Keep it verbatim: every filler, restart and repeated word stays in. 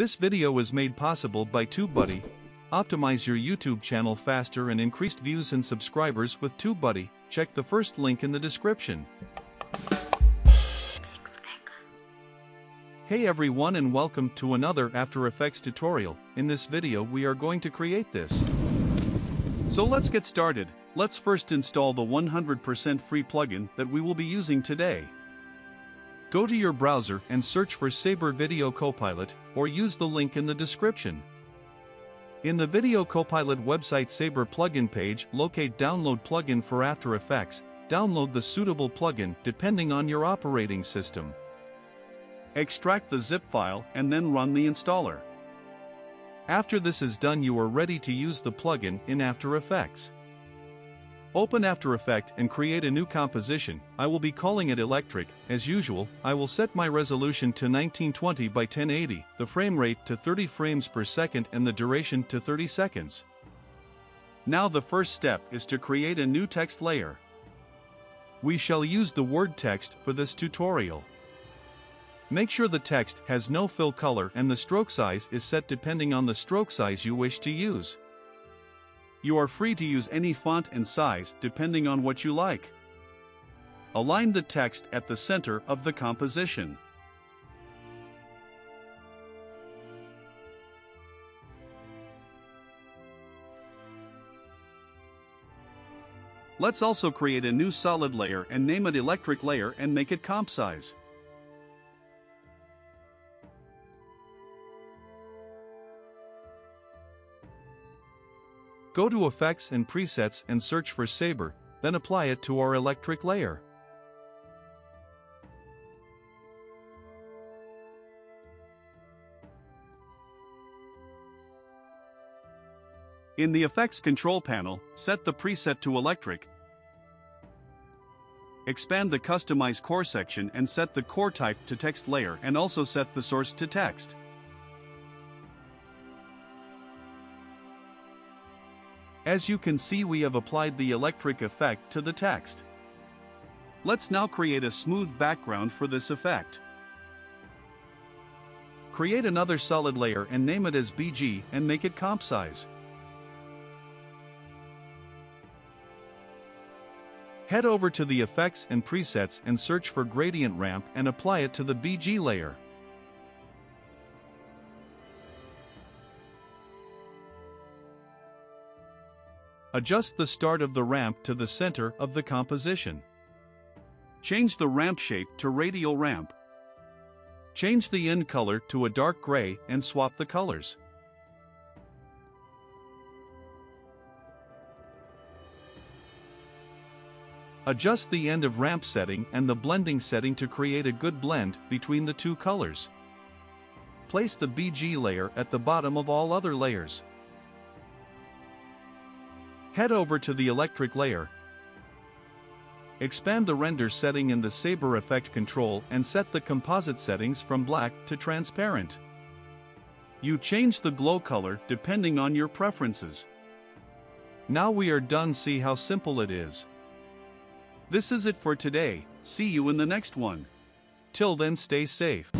This video was made possible by TubeBuddy. Optimize your YouTube channel faster and increase views and subscribers with TubeBuddy. Check the first link in the description. Hey everyone, and welcome to another After Effects tutorial. In this video we are going to create this. So let's get started. Let's first install the one hundred percent free plugin that we will be using today. Go to your browser and search for Saber Video Copilot, or use the link in the description. In the Video Copilot website Saber plugin page, locate Download Plugin for After Effects. Download the suitable plugin depending on your operating system. Extract the zip file and then run the installer. After this is done, you are ready to use the plugin in After Effects. Open After Effects and create a new composition. I will be calling it Electric. As usual, I will set my resolution to nineteen twenty by ten eighty, the frame rate to thirty frames per second and the duration to thirty seconds. Now the first step is to create a new text layer. We shall use the word text for this tutorial. Make sure the text has no fill color and the stroke size is set depending on the stroke size you wish to use. You are free to use any font and size depending on what you like. Align the text at the center of the composition. Let's also create a new solid layer and name it Electric Layer and make it comp size. Go to Effects and Presets and search for Saber, then apply it to our electric layer. In the Effects control panel, set the preset to Electric. Expand the Customize Core section and set the core type to text layer and also set the source to text. As you can see, we have applied the electric effect to the text. Let's now create a smooth background for this effect. Create another solid layer and name it as B G and make it comp size. Head over to the Effects and Presets and search for Gradient Ramp and apply it to the B G layer. Adjust the start of the ramp to the center of the composition. Change the ramp shape to radial ramp. Change the end color to a dark gray and swap the colors. Adjust the end of ramp setting and the blending setting to create a good blend between the two colors. Place the B G layer at the bottom of all other layers. Head over to the electric layer. Expand the render setting in the Saber effect control and set the composite settings from black to transparent. You change the glow color depending on your preferences. Now we are done. See how simple it is. This is it for today. See you in the next one. Till then, stay safe.